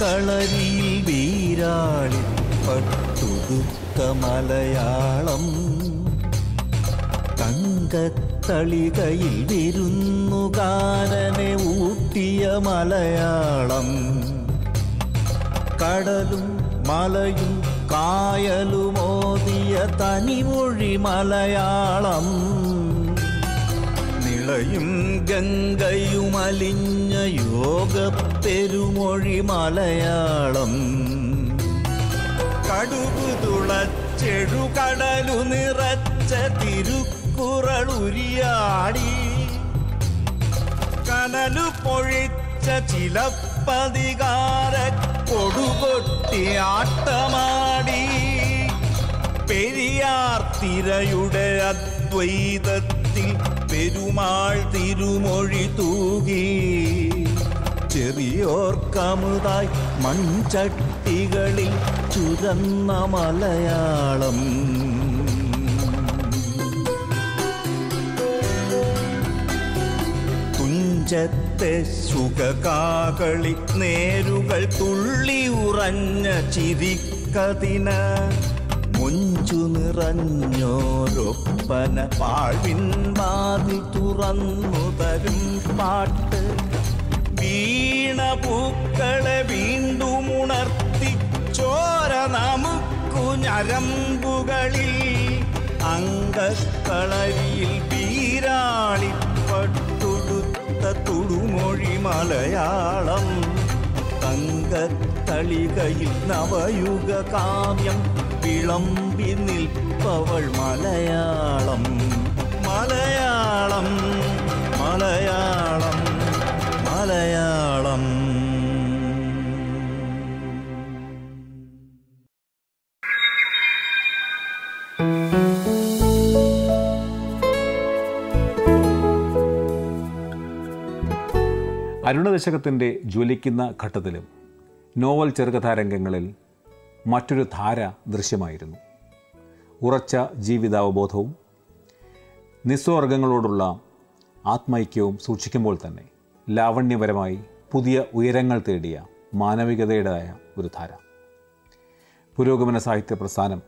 களரியில் வீராளி பட்டுடுத்த மலையாளம் தங்கத்தளிகையில் விருந்துகாரனை ஊட்டிய மலையாளம். கடலும் மலையும் காயலும் ஓதிய தனிமொழி மலையாளம். நிலையும் கங்கையும் அலிஞ்ச யோகப் பெருமொழி மலையாளம். கடுகு துளச்செழு கடலு நிறச்ச திருக்குறளுரியாடி கனலு பொழிச்ச சிலப்பதிகார கொடுகொட்டி ஆட்டமாடி பெரியார் திரையுடைய அத்வைதத்தில் பெருமாள் திருமொழி தூகி செவியோர் கமுதாய் மண்சட்டிகளில் சுரந்த மலையாளம். ത്തെ സുഖകാകളി നേരുകൾ തുള്ളി ഉറഞ്ഞ ചിരിക്കതിന മുഞ്ചു നിറഞ്ഞോരൊപ്പന പാഴ്വിൻ വാതിൽ തുറന്നു തരും പാട്ട്. വീണ പൂക്കളെ വീണ്ടും ഉണർത്തി ചോര നമുക്കു ഞരമ്പുകളിൽ അങ്കക്കളരിയിൽ വീരാളിപ്പട്ടുടുത്ത துடுமொழி மலையாளம். தங்கத்தளிகையில் நவயுக காவியம் விளம்பி நிற்பவள் மலையாளம். மலையாளம் மலையாளம் மலையாளம். അരുണദശകത്തിൻ്റെ ജ്വലിക്കുന്ന ഘട്ടത്തിലും നോവൽ ചെറുകഥാരംഗങ്ങളിൽ മറ്റൊരു ധാര ദൃശ്യമായിരുന്നു. ഉറച്ച ജീവിതാവബോധവും നിസ്വർഗങ്ങളോടുള്ള ആത്മൈക്യവും സൂക്ഷിക്കുമ്പോൾ തന്നെ ലാവണ്യപരമായി പുതിയ ഉയരങ്ങൾ തേടിയ മാനവികതയുടേതായ ഒരു ധാര. പുരോഗമന സാഹിത്യ പ്രസ്ഥാനം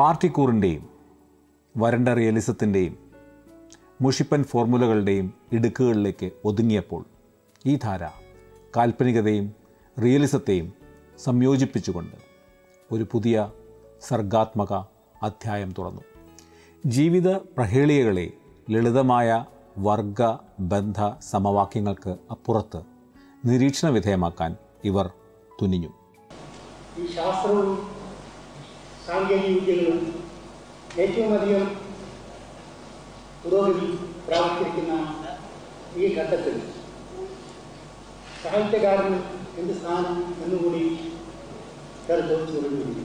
പാർട്ടിക്കൂറിൻ്റെയും വരണ്ട റിയലിസത്തിൻ്റെയും മുഷിപ്പൻ ഫോർമുലകളുടെയും ഇടുക്കുകളിലേക്ക് ഒതുങ്ങിയപ്പോൾ ഈ ധാര കാൽപ്പനികതയും റിയലിസത്തെയും സംയോജിപ്പിച്ചുകൊണ്ട് ഒരു പുതിയ സർഗാത്മക അധ്യായം തുറന്നു. ജീവിത പ്രഹേളികകളെ ലളിതമായ വർഗ ബന്ധ സമവാക്യങ്ങൾക്ക് അപ്പുറത്ത് നിരീക്ഷണ വിധേയമാക്കാൻ ഇവർ തുനിഞ്ഞു. പുരോഗതി പ്രാപിച്ചിരിക്കുന്ന ഈ ഘട്ടത്തിൽ സാഹിത്യകാരൻ എന്ത് സ്ഥാനം എന്നുകൂടി ചോദിച്ചു.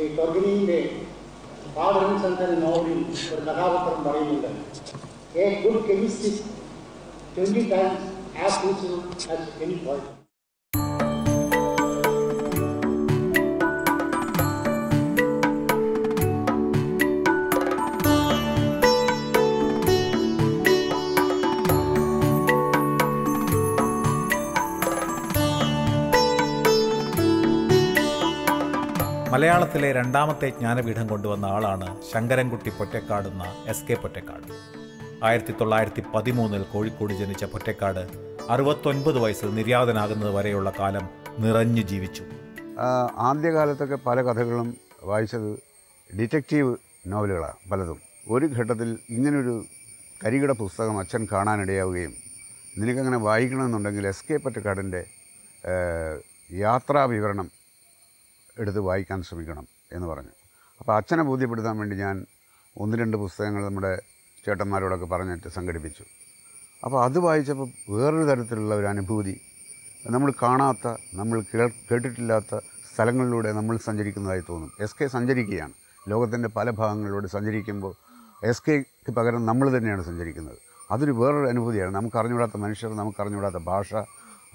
ഈ ടൊർഗിനിയുടെ പാവൻസ് എന്ന നോവലിൽ ഒരു കഥാപാത്രം പറയുന്നുണ്ട്, a good chemist is 20 times as useful as any poet. മലയാളത്തിലെ രണ്ടാമത്തെ ജ്ഞാനപീഠം കൊണ്ടുവന്ന ആളാണ് ശങ്കരൻകുട്ടി പൊറ്റക്കാടെന്ന SK പൊറ്റക്കാട്. 1913 കോഴിക്കോട് ജനിച്ച പൊറ്റക്കാട് 69 വയസ്സിൽ നിര്യാതനാകുന്നത് വരെയുള്ള കാലം നിറഞ്ഞു ജീവിച്ചു. ആദ്യകാലത്തൊക്കെ പല കഥകളും വായിച്ചത് ഡിറ്റക്റ്റീവ് നോവലുകളാണ് പലതും. ഒരു ഘട്ടത്തിൽ ഇങ്ങനൊരു കരികിട പുസ്തകം അച്ഛൻ കാണാനിടയാവുകയും നിനക്കങ്ങനെ വായിക്കണമെന്നുണ്ടെങ്കിൽ SK പൊറ്റക്കാടിൻ്റെ യാത്രാവിവരണം എടുത്ത് വായിക്കാൻ ശ്രമിക്കണം എന്ന് പറഞ്ഞു. അപ്പോൾ അച്ഛനെ ബോധ്യപ്പെടുത്താൻ വേണ്ടി ഞാൻ 1-2 പുസ്തകങ്ങൾ നമ്മുടെ ചേട്ടന്മാരോടൊക്കെ പറഞ്ഞിട്ട് സംഘടിപ്പിച്ചു. അപ്പോൾ അത് വായിച്ചപ്പോൾ വേറൊരു തരത്തിലുള്ള ഒരു അനുഭൂതി, നമ്മൾ കാണാത്ത നമ്മൾ കേട്ടിട്ടില്ലാത്ത സ്ഥലങ്ങളിലൂടെ നമ്മൾ സഞ്ചരിക്കുന്നതായി തോന്നും. SK സഞ്ചരിക്കുകയാണ് ലോകത്തിൻ്റെ പല ഭാഗങ്ങളിലൂടെ. സഞ്ചരിക്കുമ്പോൾ SKക്ക് പകരം നമ്മൾ തന്നെയാണ് സഞ്ചരിക്കുന്നത്. അതൊരു വേറൊരു അനുഭൂതിയാണ്. നമുക്കറിഞ്ഞൂടാത്ത മനുഷ്യർ, നമുക്കറിഞ്ഞൂടാത്ത ഭാഷ,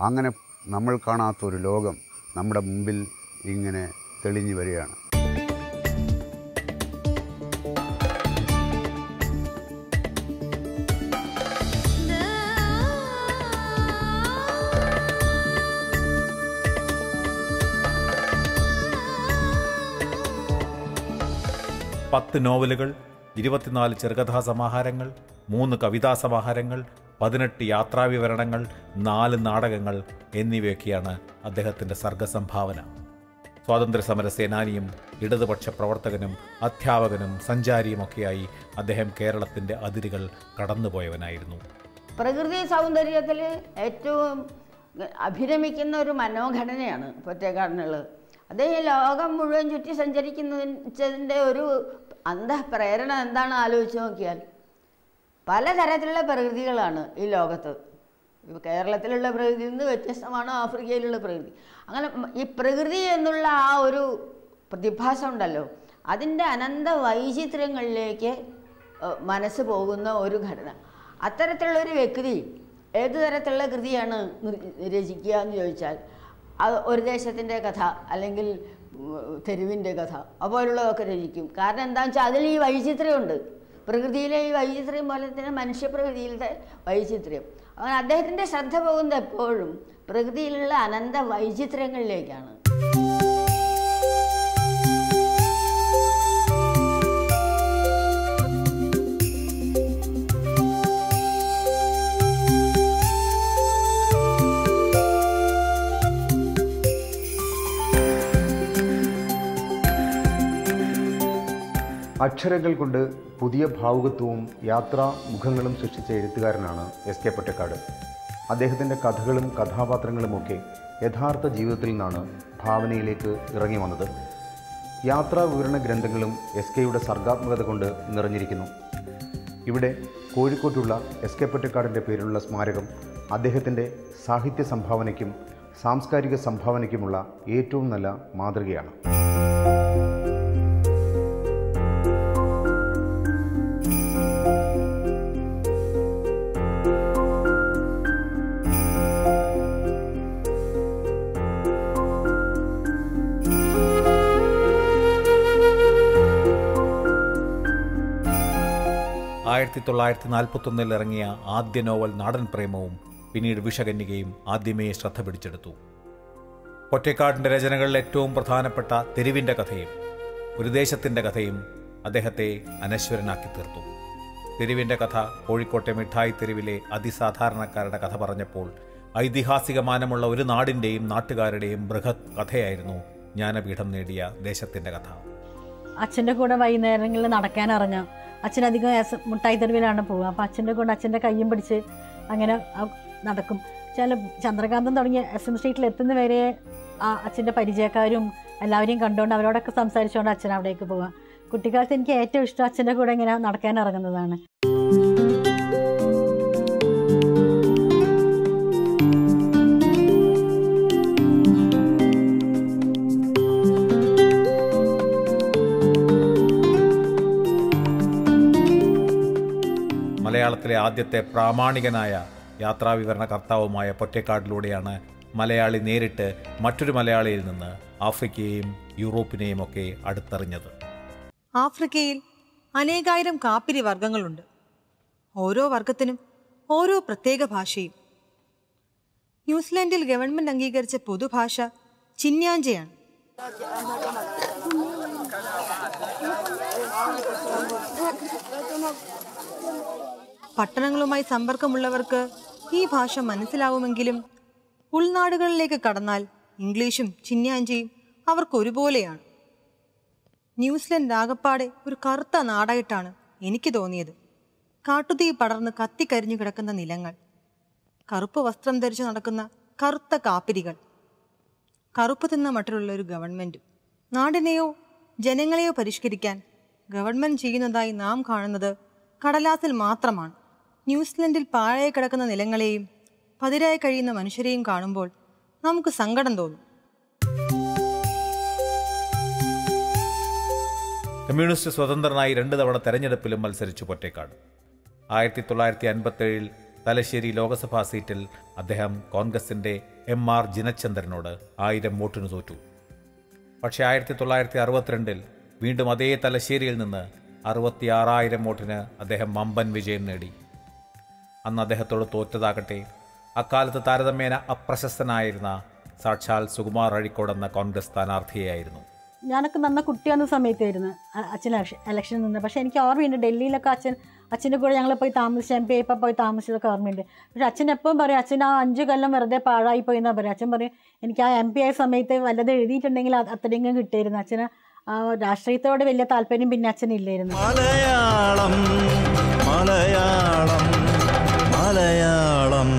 അങ്ങനെ നമ്മൾ കാണാത്ത ഒരു ലോകം നമ്മുടെ മുമ്പിൽ ഇങ്ങനെ തെളിഞ്ഞു വരികയാണ്. 10 നോവലുകൾ, 24 ചെറുകഥാസമാഹാരങ്ങൾ, 3 കവിതാസമാഹാരങ്ങൾ, 18 യാത്രാവിവരണങ്ങൾ, 4 നാടകങ്ങൾ എന്നിവയൊക്കെയാണ് അദ്ദേഹത്തിൻ്റെ സർഗസംഭാവന. സ്വാതന്ത്ര്യസമര സേനാനിയും ഇടതുപക്ഷ പ്രവർത്തകനും അധ്യാപകനും സഞ്ചാരിയുമൊക്കെയായി അദ്ദേഹം കേരളത്തിൻ്റെ അതിരുകൾ കടന്നുപോയവനായിരുന്നു. പ്രകൃതി സൗന്ദര്യത്തിൽ ഏറ്റവും അഭിരമിക്കുന്ന ഒരു മനോഘടനയാണ് പൊറ്റേക്കാടിനുള്ളത്. അത് ഈ ലോകം മുഴുവൻ ചുറ്റി സഞ്ചരിക്കുന്നതിൻ്റെ ഒരു അന്തഃപ്രേരണ എന്താണ് ആലോചിച്ച് നോക്കിയാൽ, പലതരത്തിലുള്ള പ്രകൃതികളാണ് ഈ ലോകത്ത്. കേരളത്തിലുള്ള പ്രകൃതിയിൽ നിന്ന് വ്യത്യസ്തമാണ് ആഫ്രിക്കയിലുള്ള പ്രകൃതി. അങ്ങനെ ഈ പ്രകൃതി എന്നുള്ള ആ ഒരു പ്രതിഭാസം ഉണ്ടല്ലോ, അതിൻ്റെ അനന്ത വൈചിത്ര്യങ്ങളിലേക്ക് മനസ്സ് പോകുന്ന ഒരു ഘടന. അത്തരത്തിലുള്ളൊരു വ്യക്തി ഏതു തരത്തിലുള്ള കൃതിയാണ് രചിക്കുക എന്ന് ചോദിച്ചാൽ, അത് ഒരു ദേശത്തിൻ്റെ കഥ അല്ലെങ്കിൽ തെരുവിൻ്റെ കഥ അതുപോലുള്ളതൊക്കെ രചിക്കും. കാരണം എന്താണെന്ന് വെച്ചാൽ അതിൽ ഈ വൈചിത്ര്യമുണ്ട്. പ്രകൃതിയിലെ ഈ വൈചിത്ര്യം പോലെ തന്നെ മനുഷ്യപ്രകൃതിയിലത്തെ വൈചിത്ര്യം. അങ്ങനെ അദ്ദേഹത്തിൻ്റെ ശ്രദ്ധ പോകുന്നത് എപ്പോഴും പ്രകൃതിയിലുള്ള അനന്ത വൈചിത്ര്യങ്ങളിലേക്കാണ്. അക്ഷരങ്ങൾ കൊണ്ട് പുതിയ ഭാവുകത്വവും യാത്രാ മുഖങ്ങളും സൃഷ്ടിച്ച എഴുത്തുകാരനാണ് എസ് കെ പൊറ്റക്കാട്. അദ്ദേഹത്തിൻ്റെ കഥകളും കഥാപാത്രങ്ങളുമൊക്കെ യഥാർത്ഥ ജീവിതത്തിൽ നിന്നാണ് ഭാവനയിലേക്ക് ഇറങ്ങി വന്നത്. യാത്രാ വിവരണ ഗ്രന്ഥങ്ങളും എസ് കെയുടെ സർഗാത്മകത കൊണ്ട് നിറഞ്ഞിരിക്കുന്നു. ഇവിടെ കോഴിക്കോട്ടുള്ള എസ് കെ പൊറ്റക്കാടിൻ്റെ പേരിലുള്ള സ്മാരകം അദ്ദേഹത്തിൻ്റെ സാഹിത്യ സംഭാവനയ്ക്കും സാംസ്കാരിക സംഭാവനയ്ക്കുമുള്ള ഏറ്റവും നല്ല മാതൃകയാണ്. ആയിരത്തി 1941 ഇറങ്ങിയ ആദ്യ നോവൽ നാടൻ പ്രേമവും പിന്നീട് വിഷകന്യകയും ആദ്യമേ ശ്രദ്ധ പിടിച്ചെടുത്തു. പൊറ്റേക്കാടിൻ്റെ രചനകളിൽ ഏറ്റവും പ്രധാനപ്പെട്ട തെരുവിൻ്റെ കഥയും ഒരു ദേശത്തിൻ്റെ കഥയും അദ്ദേഹത്തെ അനശ്വരനാക്കി തീർത്തു. തെരുവിൻ്റെ കഥ കോഴിക്കോട്ടെ മിഠായി തെരുവിലെ അതിസാധാരണക്കാരുടെ കഥ പറഞ്ഞപ്പോൾ ഐതിഹാസിക മാനമുള്ള ഒരു നാടിൻ്റെയും നാട്ടുകാരുടെയും ബൃഹത് കഥയായിരുന്നു ജ്ഞാനപീഠം നേടിയ ദേശത്തിൻ്റെ കഥ. അച്ഛൻ്റെ കൂടെ വൈകുന്നേരങ്ങളിൽ നടക്കാനിറങ്ങാം. അച്ഛനധികം മുട്ടായി തെരുവിലാണ് പോവുക. അപ്പോൾ അച്ഛൻ്റെ കൊണ്ട് അച്ഛൻ്റെ കയ്യും പിടിച്ച് അങ്ങനെ നടക്കും. ചില ചന്ദ്രകാന്തം തുടങ്ങിയ എസ് എം സ്ട്രീറ്റിൽ എത്തുന്ന വരെ ആ അച്ഛൻ്റെ പരിചയക്കാരും എല്ലാവരെയും കണ്ടുകൊണ്ട് അവരോടൊക്കെ സംസാരിച്ചുകൊണ്ട് അച്ഛൻ അവിടേക്ക് പോവുക. കുട്ടിക്കാലത്ത് എനിക്ക് ഏറ്റവും ഇഷ്ടം അച്ഛൻ്റെ കൂടെ ഇങ്ങനെ നടക്കാനിറങ്ങുന്നതാണ്. മലയാളത്തിലെ ആദ്യത്തെ പ്രാമാണികനായ യാത്രാവിവരണ കർത്താവുമായ പൊറ്റേക്കാടിലൂടെയാണ് മലയാളി നേരിട്ട് മറ്റൊരു മലയാളിയിൽ നിന്ന് ആഫ്രിക്കയെയും യൂറോപ്പിനെയും ഒക്കെ അടുത്തറിഞ്ഞത്. ആഫ്രിക്കയിൽ അനേകായിരം കാപ്പിരി വർഗങ്ങളുണ്ട്. ഓരോ വർഗത്തിനും ഓരോ പ്രത്യേക ഭാഷയും. ന്യൂസിലാൻഡിൽ ഗവൺമെൻറ് അംഗീകരിച്ച പൊതുഭാഷ ചിന്യാഞ്ചയാണ്. പട്ടണങ്ങളുമായി സമ്പർക്കമുള്ളവർക്ക് ഈ ഭാഷ മനസ്സിലാവുമെങ്കിലും ഉൾനാടുകളിലേക്ക് കടന്നാൽ ഇംഗ്ലീഷും ചിന്യാഞ്ചിയും അവർക്കൊരുപോലെയാണ്. ന്യൂസിലൻഡ് ആകപ്പാടെ ഒരു കറുത്ത നാടായിട്ടാണ് എനിക്ക് തോന്നിയത്. കാട്ടുതീ പടർന്ന് കത്തിക്കരിഞ്ഞു കിടക്കുന്ന നിലങ്ങൾ, കറുപ്പ് വസ്ത്രം ധരിച്ചു നടക്കുന്ന കറുത്ത കാപ്പിരികൾ, കറുപ്പ് തിന്ന മട്ടിലുള്ളൊരു ഗവൺമെൻറ്റും. നാടിനെയോ ജനങ്ങളെയോ പരിഷ്കരിക്കാൻ ഗവൺമെൻറ് ചെയ്യുന്നതായി നാം കാണുന്നത് കടലാസിൽ മാത്രമാണ്. ന്യൂസിലൻഡിൽ പാഴായി കിടക്കുന്ന നിലങ്ങളെയും പതിരായി കഴിയുന്ന മനുഷ്യരെയും കാണുമ്പോൾ നമുക്ക് സങ്കടം തോന്നും. കമ്മ്യൂണിസ്റ്റ് സ്വതന്ത്രനായി 2 തവണ തെരഞ്ഞെടുപ്പിലും മത്സരിച്ചു പൊറ്റേക്കാട്. 1957 തലശ്ശേരി ലോക്സഭാ സീറ്റിൽ അദ്ദേഹം കോൺഗ്രസിൻ്റെ MR ജിനചന്ദ്രനോട് 1000 വോട്ടിന് തോറ്റു. പക്ഷേ 1962 വീണ്ടും അതേ തലശ്ശേരിയിൽ നിന്ന് 66,000 വോട്ടിന് അദ്ദേഹം വമ്പൻ വിജയം നേടി. അന്ന് അദ്ദേഹത്തോട് തോറ്റതാകട്ടെ അക്കാലത്ത് താരതമ്യേന അപ്രശസ്തനായിരുന്ന സാക്ഷാൽ സുകുമാർ അഴിക്കോടെന്ന കോൺഗ്രസ് സ്ഥാനാർത്ഥിയായിരുന്നു. ഞാനൊക്കെ നന്ന കുട്ടിയാന്ന സമയത്തായിരുന്നു അച്ഛൻ ഇലക്ഷനിൽ നിന്ന്. പക്ഷേ എനിക്ക് ഓർമ്മയുണ്ട്, ഡൽഹിയിലൊക്കെ അച്ഛൻ്റെ കൂടെ ഞങ്ങൾ പോയി താമസിച്ച് എം.പി.യെ പോയി താമസിച്ചതൊക്കെ ഓർമ്മയുണ്ട്. പക്ഷേ അച്ഛൻ എപ്പോഴും പറയും, അച്ഛൻ ആ 5 കൊല്ലം വെറുതെ പാഴായി പോയി എന്നാ പറയും. അച്ഛൻ പറയും, എനിക്ക് ആ എം.പി. ആയ സമയത്ത് വല്ലത് എഴുതിയിട്ടുണ്ടെങ്കിൽ അത്രയും കിട്ടിയിരുന്നു. അച്ഛന് രാഷ്ട്രീയത്തോട് വലിയ താല്പര്യം പിന്നെ അച്ഛനില്ലായിരുന്നു. മലയാളം മലയാളം മലയാളം.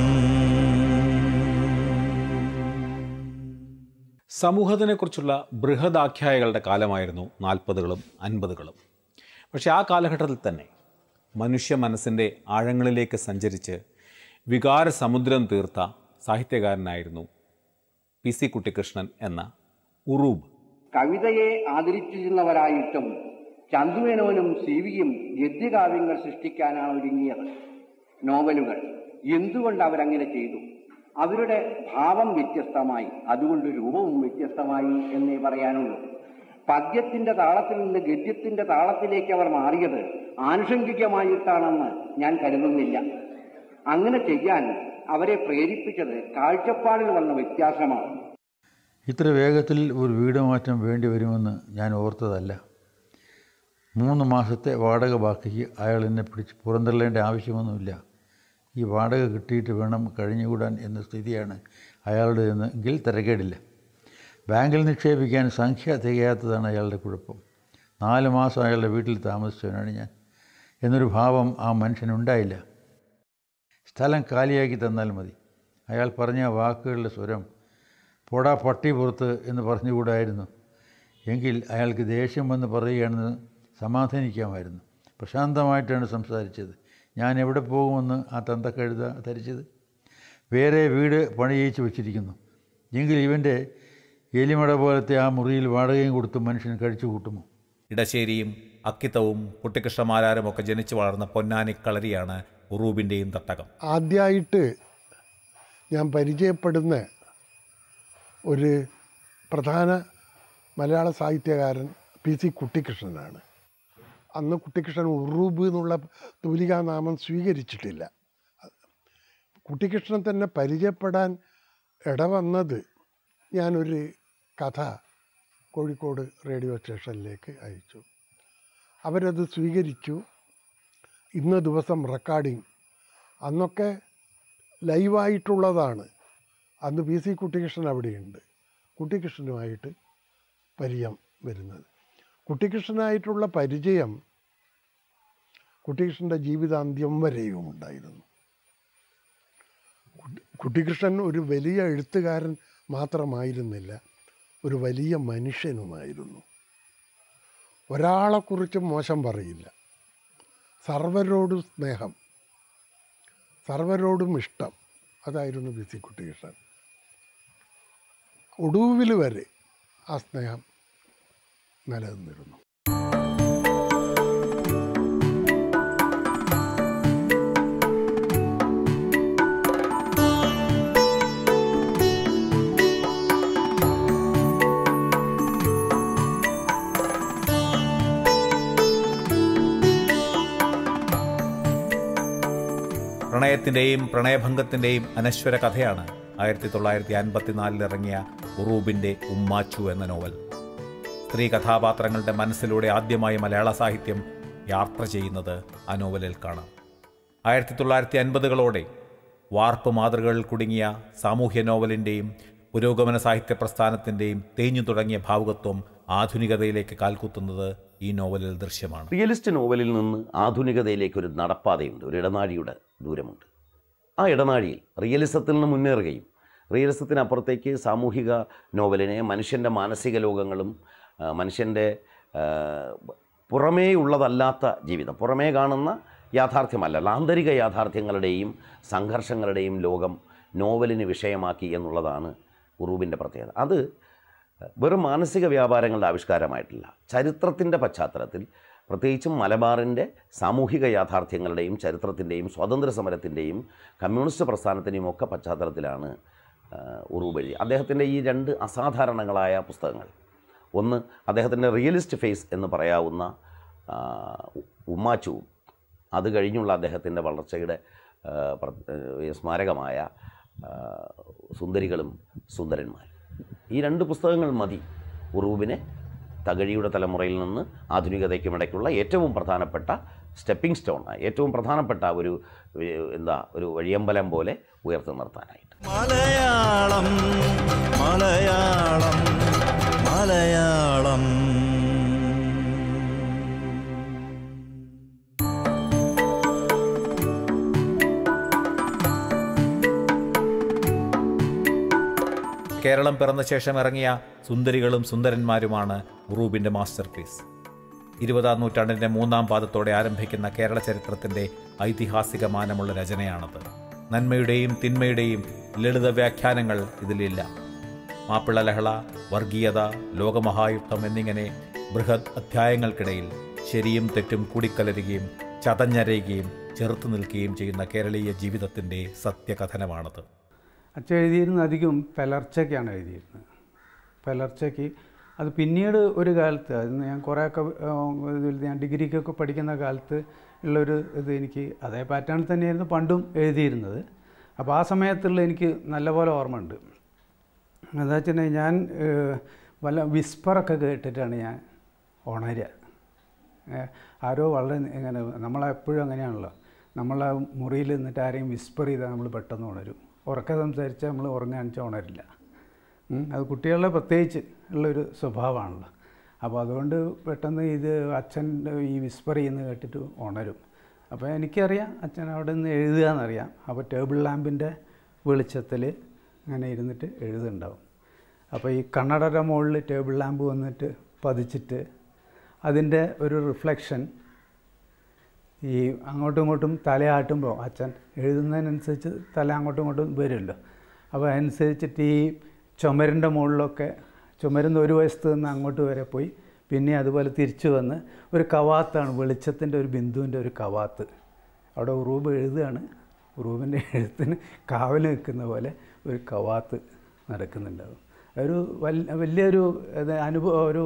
സമൂഹത്തിനെക്കുറിച്ചുള്ള ബൃഹദാഖ്യായകളുടെ കാലമായിരുന്നു 40കളും 50കളും. പക്ഷേ ആ കാലഘട്ടത്തിൽ തന്നെ മനുഷ്യ മനസ്സിൻ്റെ ആഴങ്ങളിലേക്ക് സഞ്ചരിച്ച് വികാര സമുദ്രം തീർത്ത സാഹിത്യകാരനായിരുന്നു PC കുട്ടിക്കൃഷ്ണൻ എന്ന ഉറൂബ്. കവിതയെ ആദരിച്ചിരുന്നവരായിട്ടും ചന്തുമേനോനും സിവിയും ഗദ്യകാവ്യങ്ങൾ സൃഷ്ടിക്കാനാണ് ഒരുങ്ങിയത്. നോവലുകൾ എന്തുകൊണ്ട് അവരങ്ങനെ ചെയ്തു? അവരുടെ ഭാവം വ്യത്യസ്തമായി, അതുകൊണ്ട് രൂപവും വ്യത്യസ്തമായി എന്നേ പറയാനുള്ളൂ. പദ്യത്തിന്റെ താളത്തിൽ നിന്ന് ഗദ്യത്തിന്റെ താളത്തിലേക്ക് അവർ മാറിയത് ആനുഷംഗികമായിട്ടാണെന്ന് ഞാൻ കരുതുന്നില്ല. അങ്ങനെ ചെയ്യാൻ അവരെ പ്രേരിപ്പിച്ചത് കാഴ്ചപ്പാടിൽ വന്ന വ്യത്യാസമാണ്. ഇത്ര വേഗത്തിൽ ഒരു വീട് മാറ്റം വേണ്ടി വരുമെന്ന് ഞാൻ ഓർത്തതല്ല. 3 മാസത്തെ വാടക ബാക്കിക്ക് അയാൾ എന്നെ പിടിച്ച് പുറന്തള്ളേണ്ട ആവശ്യമൊന്നുമില്ല. ഈ വാടക കിട്ടിയിട്ട് വേണം കഴിഞ്ഞുകൂടാൻ എന്ന സ്ഥിതിയാണ് അയാളുടേതെങ്കിൽ തിരക്കേടില്ല. ബാങ്കിൽ നിക്ഷേപിക്കാൻ സംഖ്യ തികയാത്തതാണ് അയാളുടെ കുഴപ്പം. 4 മാസം അയാളുടെ വീട്ടിൽ താമസിച്ചവനാണ് ഞാൻ എന്നൊരു ഭാവം ആ മനുഷ്യനുണ്ടായില്ല. സ്ഥലം കാലിയാക്കി തന്നാൽ മതി. അയാൾ പറഞ്ഞ വാക്കുകളുടെ സ്വരം "പോടാ പട്ടി പുറത്ത്" എന്ന് പറഞ്ഞുകൂടായിരുന്നു എങ്കിൽ അയാൾക്ക് ദേഷ്യം വന്ന് പറയുകയാണെന്ന് സമാധാനിക്കാമായിരുന്നു. പ്രശാന്തമായിട്ടാണ് സംസാരിച്ചത്. ഞാൻ എവിടെ പോകുമെന്ന് ആ തന്തക്കെഴുത ധരിച്ചത്. വേറെ വീട് പണിയിച്ച് വെച്ചിരിക്കുന്നു എങ്കിൽ ഇവൻ്റെ എലിമട പോലത്തെ ആ മുറിയിൽ വാടകയും കൊടുത്ത് മനുഷ്യൻ കഴിച്ചു കൂട്ടുമോ? ഇടശ്ശേരിയും അക്കിത്തവും കുട്ടിക്കൃഷ്ണമാരാരുമൊക്കെ ജനിച്ചു വളർന്ന പൊന്നാനി കളരിയാണ് ഉറൂബിൻ്റെയും തട്ടകം. ആദ്യമായിട്ട് ഞാൻ പരിചയപ്പെടുന്ന ഒരു പ്രധാന മലയാള സാഹിത്യകാരൻ PC കുട്ടിക്കൃഷ്ണനാണ്. അന്ന് കുട്ടിക്കൃഷ്ണൻ ഉറൂബ് എന്നുള്ള തൂലികാനാമം സ്വീകരിച്ചിട്ടില്ല. കുട്ടിക്കൃഷ്ണൻ തന്നെ പരിചയപ്പെടാൻ ഇടവന്നത് ഞാനൊരു കഥ കോഴിക്കോട് റേഡിയോ സ്റ്റേഷനിലേക്ക് അയച്ചു. അവരത് സ്വീകരിച്ചു. ഇന്ന ദിവസം റെക്കോർഡിങ്. അന്നൊക്കെ ലൈവായിട്ടുള്ളതാണ്. അന്ന് PC കുട്ടിക്കൃഷ്ണൻ അവിടെയുണ്ട്. കുട്ടിക്കൃഷ്ണനുമായിട്ട് പരിചയം വരുന്നത്. കുട്ടിക്കൃഷ്ണനായിട്ടുള്ള പരിചയം കുട്ടിക്കൃഷ്ണൻ്റെ ജീവിതാന്ത്യം വരെയും ഉണ്ടായിരുന്നു. കുട്ടിക്കൃഷ്ണൻ ഒരു വലിയ എഴുത്തുകാരൻ മാത്രമായിരുന്നില്ല, ഒരു വലിയ മനുഷ്യനുമായിരുന്നു. ഒരാളെക്കുറിച്ചും മോശം പറയില്ല. സർവരോടും സ്നേഹം, സർവരോടും ഇഷ്ടം, അതായിരുന്നു PC കുട്ടിക്കൃഷ്ണൻ. ഒടുവിൽ വരെ ആ സ്നേഹം നിലനിന്നിരുന്നു. പ്രണയത്തിൻ്റെയും പ്രണയഭംഗത്തിൻ്റെയും അനശ്വര കഥയാണ് 1954 ഇറങ്ങിയ ഉറൂബിൻ്റെ ഉമ്മാച്ചു എന്ന നോവൽ. സ്ത്രീ കഥാപാത്രങ്ങളുടെ മനസ്സിലൂടെ ആദ്യമായി മലയാള സാഹിത്യം യാത്ര ചെയ്യുന്നത് ആ നോവലിൽ കാണാം. 1950കളോടെ വാർപ്പ് മാതൃകകളിൽ കുടുങ്ങിയ സാമൂഹ്യ നോവലിൻ്റെയും പുരോഗമന സാഹിത്യ പ്രസ്ഥാനത്തിൻ്റെയും തേഞ്ഞു തുടങ്ങിയ ഭാവുകത്വം ആധുനികതയിലേക്ക് കാൽക്കുത്തുന്നത് ഈ നോവലിൽ ദൃശ്യമാണ്. റിയലിസ്റ്റ് നോവലിൽ നിന്ന് ആധുനികതയിലേക്ക് ഒരു നടപ്പാതയുണ്ട്, ഒരു ഇടനാഴിയുടെ ദൂരമുണ്ട്. ആ ഇടനാഴിയിൽ റിയലിസത്തിൽ നിന്ന് മുന്നേറുകയും റിയലിസത്തിനപ്പുറത്തേക്ക് സാമൂഹിക നോവലിനെ മനുഷ്യൻ്റെ മാനസിക ലോകങ്ങളും മനുഷ്യൻ്റെ പുറമേ ഉള്ളതല്ലാത്ത ജീവിതം, പുറമേ കാണുന്ന യാഥാർത്ഥ്യമല്ല, ആന്തരിക യാഥാർത്ഥ്യങ്ങളുടെയും സംഘർഷങ്ങളുടെയും ലോകം നോവലിന് വിഷയമാക്കി എന്നുള്ളതാണ് ഉറൂബിൻ്റെ പ്രത്യേകത. അത് വെറും മാനസിക വ്യാപാരങ്ങളുടെ ആവിഷ്കാരമായിട്ടില്ല. ചരിത്രത്തിൻ്റെ പശ്ചാത്തലത്തിൽ, പ്രത്യേകിച്ചും മലബാറിൻ്റെ സാമൂഹിക യാഥാർത്ഥ്യങ്ങളുടെയും ചരിത്രത്തിൻ്റെയും സ്വാതന്ത്ര്യ സമരത്തിൻ്റെയും കമ്മ്യൂണിസ്റ്റ് പ്രസ്ഥാനത്തിൻ്റെയും ഒക്കെ പശ്ചാത്തലത്തിലാണ് ഉറൂബ് എഴുതി. അദ്ദേഹത്തിൻ്റെ ഈ 2 അസാധാരണങ്ങളായ പുസ്തകങ്ങൾ, ഒന്ന് അദ്ദേഹത്തിൻ്റെ റിയലിസ്റ്റ് ഫേസ് എന്ന് പറയാവുന്ന ഉമ്മാച്ചുവും, അത് കഴിഞ്ഞുള്ള അദ്ദേഹത്തിൻ്റെ വളർച്ചയുടെ സ്മാരകമായ സുന്ദരികളും സുന്ദരന്മാരും. ഈ 2 പുസ്തകങ്ങൾ മതി ഉറൂബിനെ തകഴിയുടെ തലമുറയിൽ നിന്ന് ആധുനികതയ്ക്കും ഇടയ്ക്കുള്ള ഏറ്റവും പ്രധാനപ്പെട്ട സ്റ്റെപ്പിംഗ് സ്റ്റോൺ, ഏറ്റവും പ്രധാനപ്പെട്ട ഒരു ഒരു വഴിയമ്പലം പോലെ ഉയർത്തി നിർത്താനായിട്ട്. മലയാളം മലയാളം മലയാളം. കേരളം പിറന്ന ശേഷം ഇറങ്ങിയ സുന്ദരികളും സുന്ദരന്മാരുമാണ് ഉറൂബിൻ്റെ മാസ്റ്റർ പീസ്. 20-ാം നൂറ്റാണ്ടിൻ്റെ 3-ാം പാദത്തോടെ ആരംഭിക്കുന്ന കേരള ചരിത്രത്തിൻ്റെ ഐതിഹാസിക മാനമുള്ള രചനയാണത്. നന്മയുടെയും തിന്മയുടെയും ലളിത വ്യാഖ്യാനങ്ങൾ ഇതിലില്ല. മാപ്പിള ലഹള, വർഗീയത, ലോകമഹായുദ്ധം എന്നിങ്ങനെ ബൃഹത് അധ്യായങ്ങൾക്കിടയിൽ ശരിയും തെറ്റും കൂടിക്കലരുകയും ചതഞ്ഞരയുകയും ചെറുത്തു നിൽക്കുകയും ചെയ്യുന്ന കേരളീയ ജീവിതത്തിൻ്റെ സത്യകഥനമാണത്. അച്ഛൻ എഴുതിയിരുന്ന അധികം പുലർച്ചയ്ക്കാണ് എഴുതിയിരുന്നത്. പുലർച്ചയ്ക്ക് അത് പിന്നീട് ഒരു കാലത്ത്, അത് ഞാൻ കുറേയൊക്കെ ഞാൻ ഡിഗ്രിക്കൊക്കെ പഠിക്കുന്ന കാലത്ത് ഉള്ളൊരു ഇത്, എനിക്ക് അതേ പാറ്റേണിൽ തന്നെയായിരുന്നു പണ്ടും എഴുതിയിരുന്നത്. അപ്പോൾ ആ സമയത്തുള്ള എനിക്ക് നല്ലപോലെ ഓർമ്മയുണ്ട്. എന്താ വെച്ചാൽ ഞാൻ വല്ല വിസ്പറൊക്കെ കേട്ടിട്ടാണ് ഞാൻ ഉണരുക. ആരോ വളരെ ഇങ്ങനെ, നമ്മളെപ്പോഴും അങ്ങനെയാണല്ലോ, നമ്മളെ മുറിയിൽ നിന്നിട്ട് ആരെയും വിസ്പർ ചെയ്താൽ നമ്മൾ പെട്ടെന്ന് ഉണരും. ഉറക്കെ സംസാരിച്ചാൽ നമ്മൾ ഉറങ്ങാണിച്ചാൽ ഉണരില്ല. അത് കുട്ടികളുടെ പ്രത്യേകിച്ച് ഉള്ളൊരു സ്വഭാവമാണല്ലോ. അപ്പോൾ അതുകൊണ്ട് പെട്ടെന്ന് ഇത് അച്ഛൻ്റെ ഈ വിസ്പർ ചെയ്യുന്നത് കേട്ടിട്ട് ഉണരും. അപ്പോൾ എനിക്കറിയാം അച്ഛൻ അവിടെ നിന്ന് എഴുതുക എന്നറിയാം. അപ്പോൾ ടേബിൾ ലാമ്പിൻ്റെ വെളിച്ചത്തിൽ അങ്ങനെ ഇരുന്നിട്ട് എഴുതുന്നുണ്ടാവും. അപ്പോൾ ഈ കണ്ണടയുടെ മുകളിൽ ടേബിൾ ലാമ്പ് വന്നിട്ട് പതിച്ചിട്ട് അതിൻ്റെ ഒരു റിഫ്ലക്ഷൻ ഈ അങ്ങോട്ടും ഇങ്ങോട്ടും തലയാട്ടുമ്പോൾ അച്ഛൻ എഴുതുന്നതിനനുസരിച്ച് തല അങ്ങോട്ടും ഇങ്ങോട്ടും വരുമല്ലോ. അപ്പോൾ അതനുസരിച്ചിട്ട് ഈ ചുമരിൻ്റെ മുകളിലൊക്കെ ചുമരുന്ന ഒരു വശത്ത് നിന്ന് അങ്ങോട്ട് വരെ പോയി, പിന്നെ അതുപോലെ തിരിച്ചു വന്ന് ഒരു കവാത്താണ്, വെളിച്ചത്തിൻ്റെ ഒരു ബിന്ദുവിൻ്റെ ഒരു കവാത്ത്. അവിടെ ഉറൂബ് എഴുതുകയാണ്. ഉറൂബിൻ്റെ എഴുത്തിന് കാവൽ നിൽക്കുന്ന പോലെ ഒരു കവാത്ത് നടക്കുന്നുണ്ടാകും. ഒരു വലിയൊരു അനുഭവം, ഒരു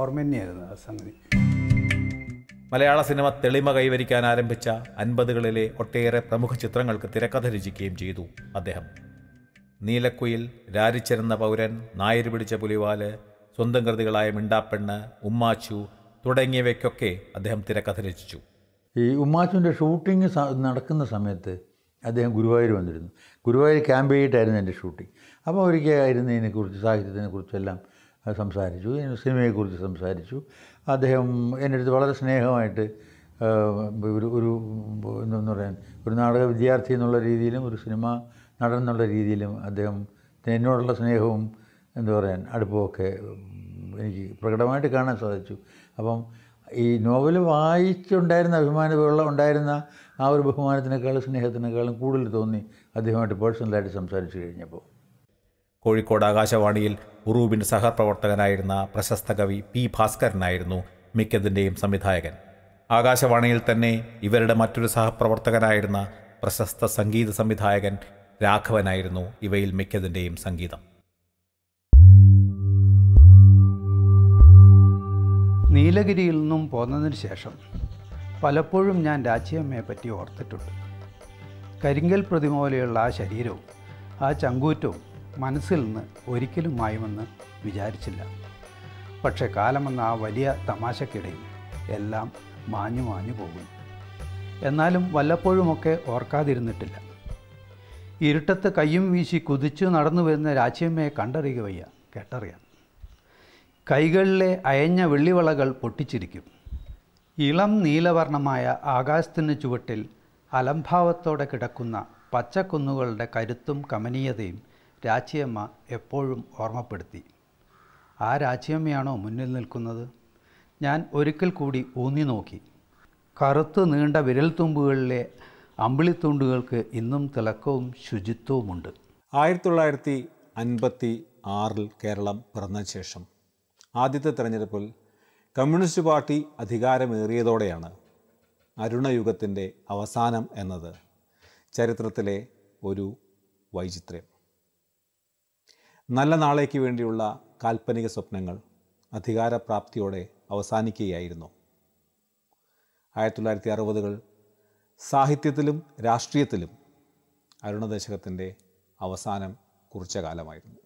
ഓർമ്മ തന്നെയായിരുന്നു ആ സംഗതി. മലയാള സിനിമ തെളിമ കൈവരിക്കാൻ ആരംഭിച്ച 50-കളിലെ ഒട്ടേറെ പ്രമുഖ ചിത്രങ്ങൾക്ക് തിരക്കഥ രചിക്കുകയും ചെയ്തു അദ്ദേഹം. നീലക്കുയിൽ, രാരിച്ചെന്ന പൗരൻ, നായര് പിടിച്ച പുലിവാല്, സ്വന്തം കൃതികളായ മിണ്ടാപ്പെണ്ണ്, ഉമ്മാച്ചു തുടങ്ങിയവയ്ക്കൊക്കെ അദ്ദേഹം തിരക്കഥ രചിച്ചു. ഈ ഉമ്മാച്ചുവിൻ്റെ ഷൂട്ടിംഗ് നടക്കുന്ന സമയത്ത് അദ്ദേഹം ഗുരുവായൂർ വന്നിരുന്നു. ഗുരുവായൂർ ക്യാമ്പ് ചെയ്തിട്ടായിരുന്നു എൻ്റെ ഷൂട്ടിംഗ്. അപ്പോൾ ഒരിക്കലായിരുന്നതിനെക്കുറിച്ച്, സാഹിത്യത്തിനെക്കുറിച്ചെല്ലാം സംസാരിച്ചു, സിനിമയെക്കുറിച്ച് സംസാരിച്ചു. അദ്ദേഹം എൻ്റെ അടുത്ത് വളരെ സ്നേഹമായിട്ട് ഒരു എന്താണെന്ന് പറയാൻ, ഒരു നാടക വിദ്യാർത്ഥി എന്നുള്ള രീതിയിലും ഒരു സിനിമ നടൻ എന്നുള്ള രീതിയിലും അദ്ദേഹം എന്നോടുള്ള സ്നേഹവും എന്താ പറയാൻ അടുപ്പമൊക്കെ എനിക്ക് പ്രകടമായിട്ട് കാണാൻ സാധിച്ചു. അപ്പം ഈ നോവൽ വായിച്ചുണ്ടായിരുന്ന അഭിമാനമുള്ള ഉണ്ടായിരുന്ന ആ ഒരു ബഹുമാനത്തിനേക്കാളും സ്നേഹത്തിനേക്കാളും കൂടുതൽ തോന്നി അദ്ദേഹമായിട്ട് പേഴ്സണലായിട്ട് സംസാരിച്ചു കഴിഞ്ഞപ്പോൾ. കോഴിക്കോട് ആകാശവാണിയിൽ ഉറൂബിൻ്റെ സഹപ്രവർത്തകനായിരുന്ന പ്രശസ്ത കവി പി ഭാസ്കരനായിരുന്നു മിക്കതിൻ്റെയും സംവിധായകൻ. ആകാശവാണിയിൽ തന്നെ ഇവരുടെ മറ്റൊരു സഹപ്രവർത്തകനായിരുന്ന പ്രശസ്ത സംഗീത സംവിധായകൻ രാഘവനായിരുന്നു ഇവയിൽ മിക്കതിൻ്റെയും സംഗീതം. നീലഗിരിയിൽ നിന്നും പോന്നതിന് ശേഷം പലപ്പോഴും ഞാൻ രാച്ചിയമ്മയെ പറ്റി ഓർത്തിട്ടുണ്ട്. കരിങ്കൽ പ്രതിമ പോലെയുള്ള ആ ശരീരവും ആ ചങ്കൂറ്റവും മനസ്സിൽ നിന്ന് ഒരിക്കലും മായുമെന്ന് വിചാരിച്ചില്ല. പക്ഷെ കാലമെന്ന ആ വലിയ തമാശക്കിടയിൽ എല്ലാം മാഞ്ഞു മാഞ്ഞു പോകുന്നു. എന്നാലും വല്ലപ്പോഴുമൊക്കെ ഓർക്കാതിരുന്നിട്ടില്ല. ഇരുട്ടത്ത് കയ്യും വീശി കുതിച്ചു നടന്നു വരുന്ന രാച്ചിയമ്മയെ കണ്ടറിയുക വയ്യ, കേട്ടറിയാം. കൈകളിലെ അയഞ്ഞ വെള്ളിവളകൾ പൊട്ടിച്ചിരിക്കും. ഇളം നീലവർണമായ ആകാശത്തിന് ചുവട്ടിൽ അലംഭാവത്തോടെ കിടക്കുന്ന പച്ചക്കുന്നുകളുടെ കരുത്തും കമനീയതയും രാച്ചിയമ്മ എപ്പോഴും ഓർമ്മപ്പെടുത്തി. ആ രാച്ചിയമ്മയാണോ മുന്നിൽ നിൽക്കുന്നത്? ഞാൻ ഒരിക്കൽ കൂടി ഊന്നി നോക്കി. കറുത്ത് നീണ്ട വിരൽത്തുമ്പുകളിലെ അമ്പിളിത്തുണ്ടുകൾക്ക് ഇന്നും തിളക്കവും ശുചിത്വവുമുണ്ട്. 1956-ൽ കേരളം പിറന്ന ശേഷം ആദ്യത്തെ തെരഞ്ഞെടുപ്പിൽ കമ്മ്യൂണിസ്റ്റ് പാർട്ടി അധികാരമേറിയതോടെയാണ് അരുണയുഗത്തിൻ്റെ അവസാനം എന്നത് ചരിത്രത്തിലെ ഒരു വൈചിത്ര്യം. നല്ല നാളേക്ക് വേണ്ടിയുള്ള കാൽപ്പനിക സ്വപ്നങ്ങൾ അധികാരപ്രാപ്തിയോടെ അവസാനിക്കുകയായിരുന്നു. 1960-കൾ സാഹിത്യത്തിലും രാഷ്ട്രീയത്തിലും അരുണദശകത്തിൻ്റെ അവസാനം കുറിച്ച കാലമായിരുന്നു.